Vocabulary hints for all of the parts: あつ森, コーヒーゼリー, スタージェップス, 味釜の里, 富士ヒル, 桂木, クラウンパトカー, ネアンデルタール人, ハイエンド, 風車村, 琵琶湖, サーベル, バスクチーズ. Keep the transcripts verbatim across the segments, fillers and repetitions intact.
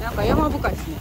なんか山深いですね。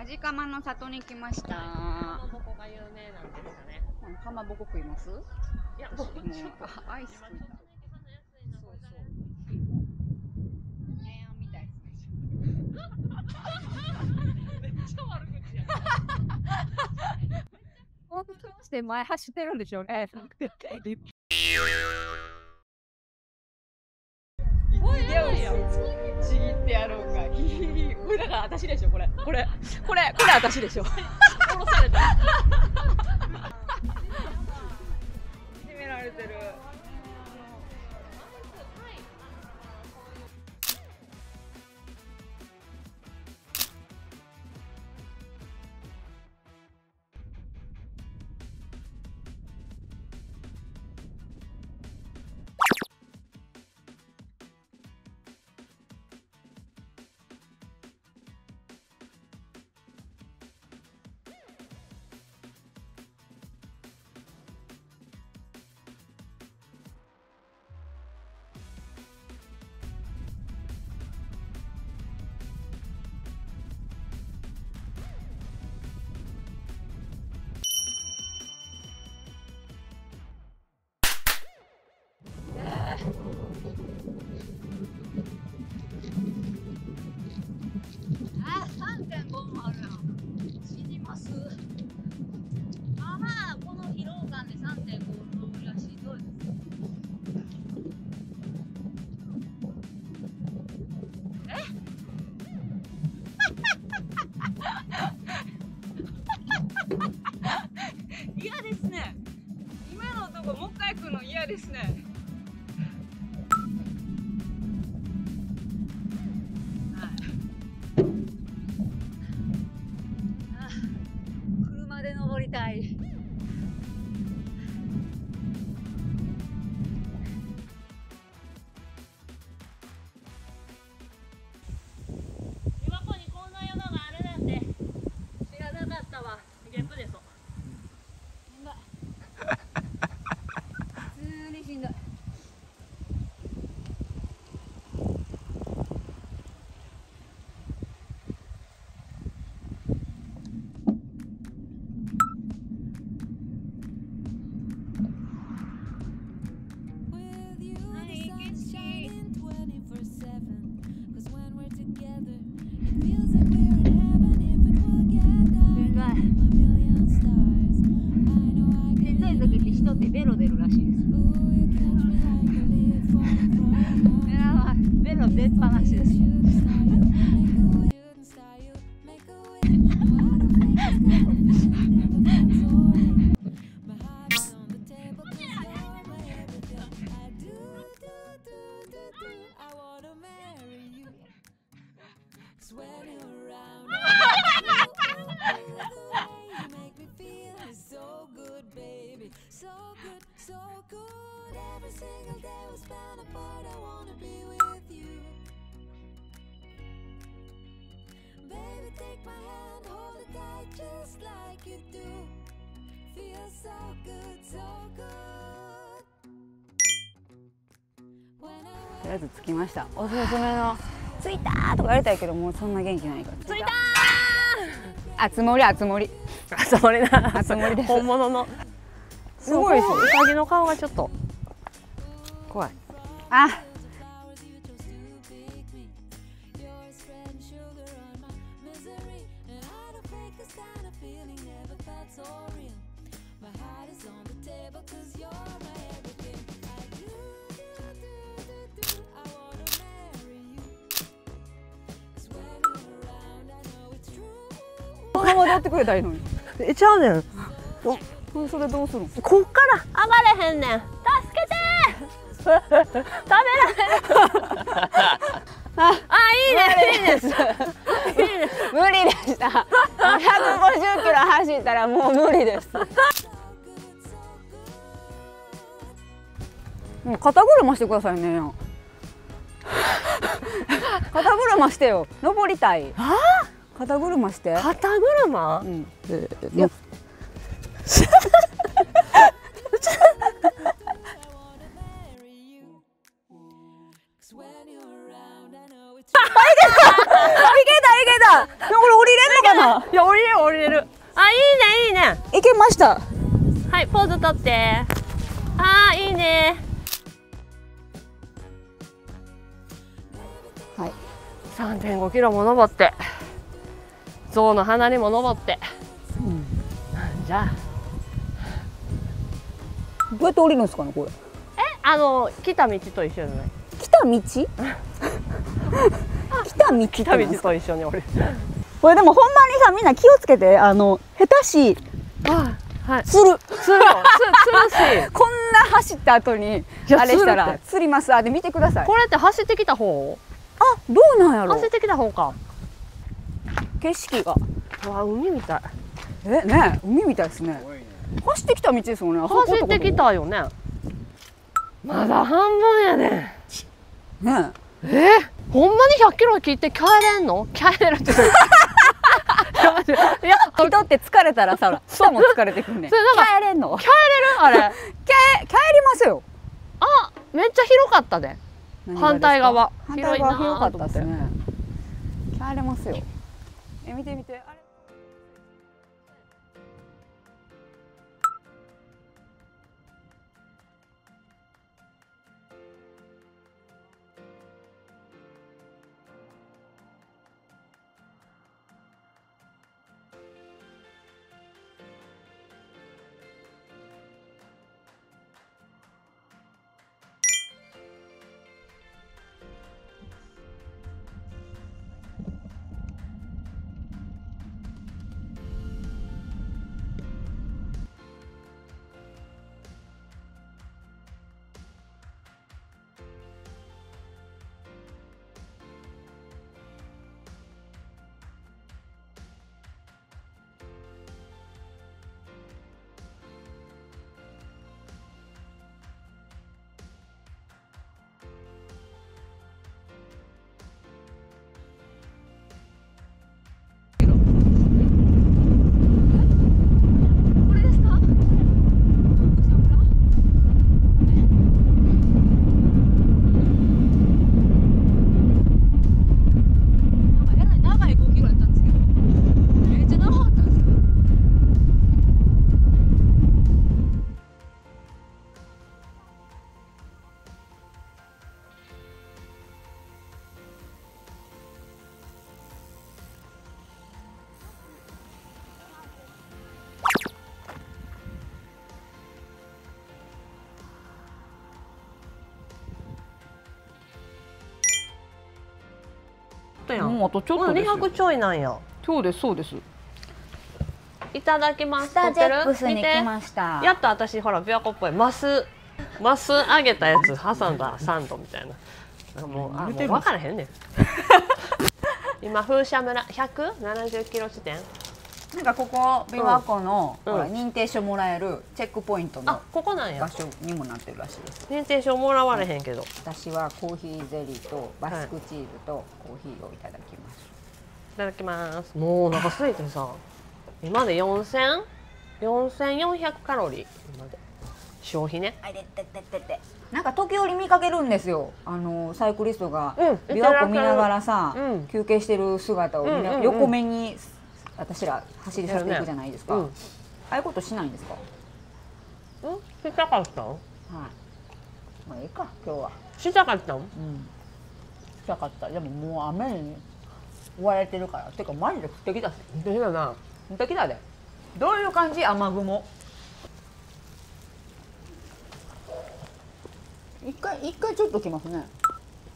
味釜の里に来ました。かまぼこが有名なんですかね。かまぼこ食います？いや、僕もアイス。本当にして前走ってるんでしょうね。ちぎってやろうか。これだから私でしょ。これこれこれこれ私でしょ。殺された。決められてる。ですね。車で登りたい。琵琶湖にこんな山があるなんて知らなかったわ。ゲップです。ベロ出るらしいです。ベロ出っぱなしです。とりあえず着きました。おすすめの「着いたー」とか言われたいけど、もうそんな元気ないから。着いたー、あつ森、あつ森、あつ森な、あつ森です。本物のすごいです。ウサギの顔がちょっと怖い。あ、このままでやってくれたらいいのに。え、ちゃうねん。それどうするの？こっから暴れへんねん。助けてー。食べられる。あ、いいです。いいです。無理でした。ひゃくごじゅっキロ走ったらもう無理です。もう肩車してくださいね。肩車してよ。登りたい。ああ。肩車して。肩車？うん。ええ、いや。いけました。はい、ポーズとって。ああ、いいね。はい。さんてんごキロも登って。象の鼻にも登って。うん、なんじゃ。どうやって降りるんですかね、これ。え、あの、来た道と一緒じゃない。来た道。来た道。来た道と一緒に降りる。これでも、ほんまにさ、みんな気をつけて、あの、下手しい。はい、釣る釣る釣るし、こんな走った後にあれしたら釣ります。あ、で見てください。これって走ってきた方？あ、どうなんやろ。走ってきた方か。景色が、うわ、海みたい。え、ね、海みたいですね。走ってきた道ですよね。走ってきたよね。まだ半分やね。ねえ、え、ほんまにひゃっキロ切って帰れんの？帰れるって。いや、人って疲れたらさ、人も疲れてくんねん。帰れんの？帰れる？あれ。帰、帰りますよ。あ、めっちゃ広かったで。反対側。反対側広かったですね。帰れますよ。え、見て見て。あれ。とやん、うん、あとちょっとです、うん、にひゃくちょいなんや。そうですそうです。いただきます。スタージェップスに来ました。やっと私ほら琵琶湖っぽいマスマス揚げたやつ挟んだサンドみたいな。もうあもう分からへんねん今風車村ひゃくななじゅっキロ地点。なんかここ琵琶湖の、うん、認定証もらえるチェックポイントのここなんや場所にもなってるらしいです。認定証もらわれへんけど、うん、私はコーヒーゼリーとバスクチーズとコーヒーをいただきます、はい、いただきます。もうお腹空いてさ今でよんせんよんひゃくカロリー今で消費ね。あれってってってってなんか時折見かけるんですよ。あのサイクリストが琵琶湖見ながらさ、うん、休憩してる姿を見な、うん、横目に私ら走り去っていくじゃないですか、ね、うん、ああいうことしないんですか。うん、したかったん。はい、まあいいか今日は。したかったん。うん、したかった。でももう雨に追われてるから。てかマジで降ってきたし。降ってきたな。降ってきたで。どういう感じ雨雲。一回一回ちょっと来ますね。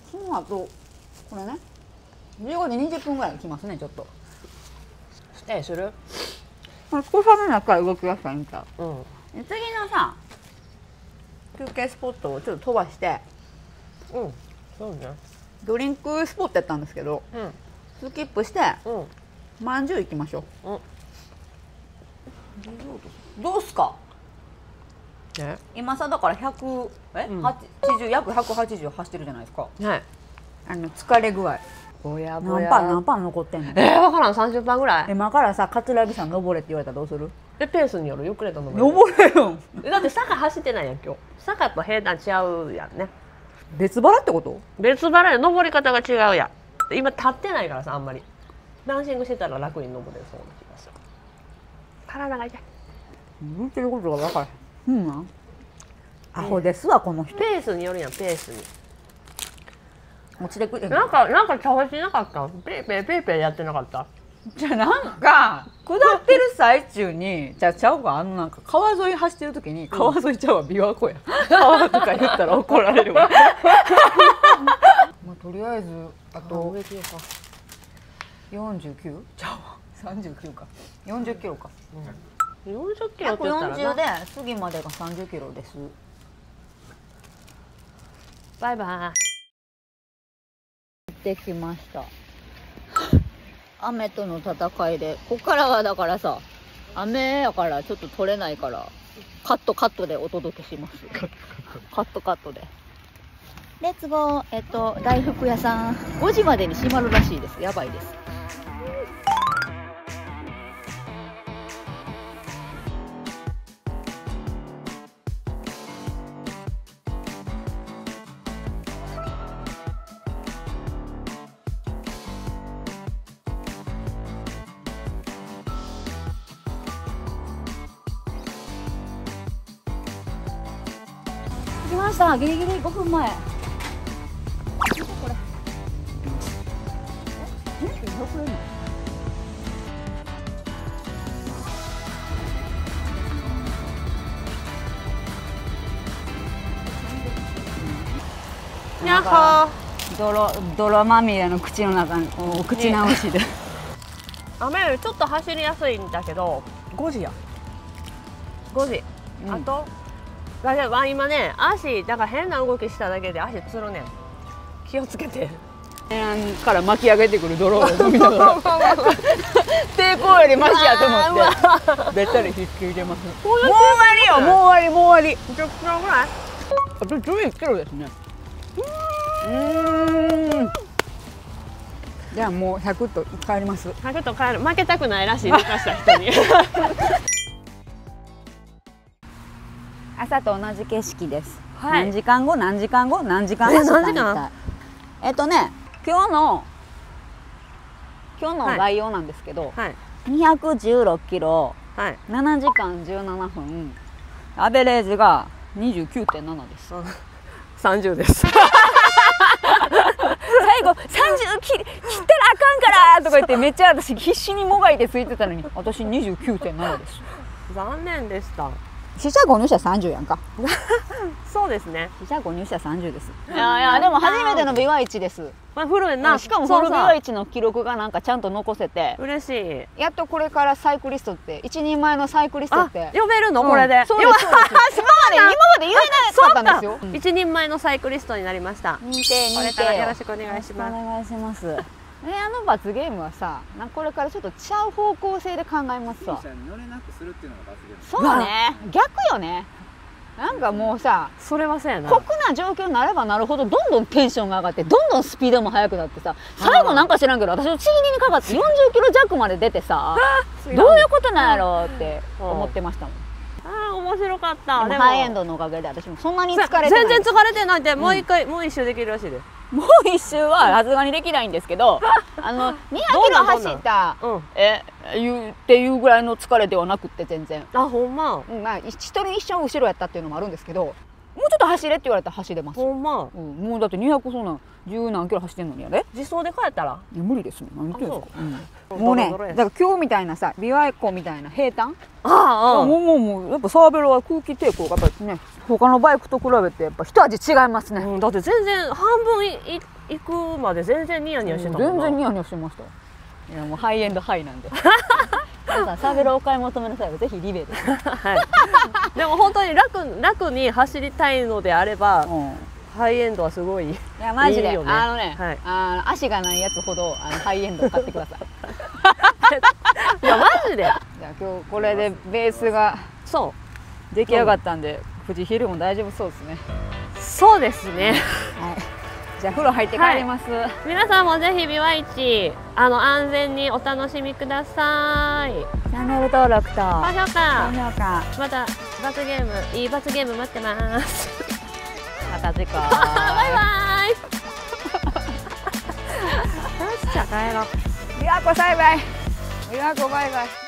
その後これねじゅうごじにじゅっぷんぐらい来ますねちょっと。ええする。これ小雨になったら動きやすいんちゃう。うん。次のさ休憩スポットをちょっと飛ばして。うん。そうね。ドリンクスポットやったんですけど。うん。スキップして。うん。まんじゅう行きましょう。うん。どうすか。え？今さだからひゃくえはちじゅう約ひゃくはちじゅう走ってるじゃないですか。はい。あの疲れ具合。ぼやぼや何パン何パン残ってんの。えー、分からん。さんじゅっパンぐらい。今からさ桂木さん登れって言われたらどうする。えペースによる。ゆっくりと登れる。登れるんだって坂走ってないやん今日。坂と平坦違うやんね。別腹ってこと。別腹や。登り方が違うやん。今立ってないからさあんまりダンシングしてたら楽に登れそうな気がする。体が痛い。言ってることが分からへん。うんなアホですわこの人。ペースによるやん。ペースに落ちてくる。なんかなんか調子なかった。ペーペーペーペーやってなかった。じゃあなんか下ってる最中にじゃあちゃうかあのなんか川沿い走ってる時に川沿いちゃうわ琵琶湖や。川とか言ったら怒られるわ。まあとりあえずあとよんじゅうきゅうちゃうわさんじゅうきゅうかよんじゅっキロか。うん、よんじゅっキロって言ったらな。ひゃくよんじゅうで次までがさんじゅっキロです。バイバイ。できました。雨との戦いで、ここからはだからさ、雨やからちょっと取れないから、カットカットでお届けします。カットカットで。レッツゴー。えっと大福屋さん、ごじまでに閉まるらしいです。やばいです。来ました。ギリギリごふんまえ。これ。やっほー。泥泥まみれの口の中にお口直しで。雨よりちょっと走りやすいんだけど。ごじや。ごじ。あと。うんだけど今ね足だから変な動きしただけで足つるねん。気をつけて。から巻き上げてくる泥を見ながら抵抗よりマシやと思ってべったり引っ付いてます。もう終わりよ。もう終わりもう終わり。じゅっキロぐらい。あとじゅういちキロですね。うん。じゃあもうひゃくと帰ります。ひゃくと帰る。負けたくないらしい抜かした人に。朝と同じ景色です。はい、何時間後何時間後何時間後みたい。えっとね今日の今日の概要なんですけど、はい、にひゃくじゅうろくキロ、はい、ななじかんじゅうななふんアベレージが にじゅうきゅうてんなな です。さんじゅうです。最後さんじゅう切ったらあかんからとか言ってめっちゃ私必死にもがいてついてたのに私 にじゅうきゅうてんなな です。残念でした。四捨五入したらさんじゅうやんか。そうですね。四捨五入したらさんじゅうです。いやいやでも初めての美和市です。まあ、古いな、しかも古びよ市の記録がなんかちゃんと残せて嬉しい。やっとこれからサイクリストって一人前のサイクリストって呼べるの、これで。今まで今まで言えなかったんですよ。一人前のサイクリストになりました。認定、認定、よろしくお願いします。お願いします。ね、あの罰ゲームはさ、これからちょっとちゃう方向性で考えますわ。乗れなくするっていうのが罰ゲーム。そうね、逆よね。なんかもうさ、それはそうやな、酷な状況になればなるほどどんどんテンションが上がって、どんどんスピードも速くなってさ、最後なんか知らんけど私のちぎりにかかってよんじゅっキロ弱まで出てさ、どういうことなんやろうって思ってましたもん。ああ面白かった。でもハイエンドのおかげで私もそんなに疲れてない、全然疲れてないって。もう一回、もう一周できるらしいです。もう一周はさすがにできないんですけど、あのにひゃくキロ走ったえっていうぐらいの疲れではなくて、全然。あ、ほんま。まあ一人一生後ろやったっていうのもあるんですけど、もうちょっと走れって言われたら走れます。ほんま。もうだってにひゃくそんなん十何キロ走ってんのにやれ。自走で帰ったら無理ですね。何言ってんですか。もうね、だから今日みたいなさ、琵琶湖みたいな平坦。ああ。もうもうもうやっぱサーベルは空気抵抗がやっぱりね、他のバイクと比べてやっぱ一味違いますね。だって全然半分い行くまで全然ニヤニヤしてたもんな。全然ニヤニヤしてました。いやもうハイエンドハイなんで。皆さんサーベルをお買い求めの際はぜひリベです。はい。でも本当に楽楽に走りたいのであれば。ハイエンドはすごい。いやマジで、あのね、あの足がないやつほどあのハイエンド買ってください。いやマジで。じゃあ今日これでベースがそう出来上がったんで、富士ヒルも大丈夫そうですね。そうですね。はい。じゃあ風呂入って帰ります。はい、皆さんもぜひビワイチあの安全にお楽しみください。チャンネル登録と高評価。高評価。また罰ゲーム、いい罰ゲーム待ってます。また次回。バイバイ。よし、じゃあ帰ろう。琵琶湖バイバイ。琵琶湖バイバイ。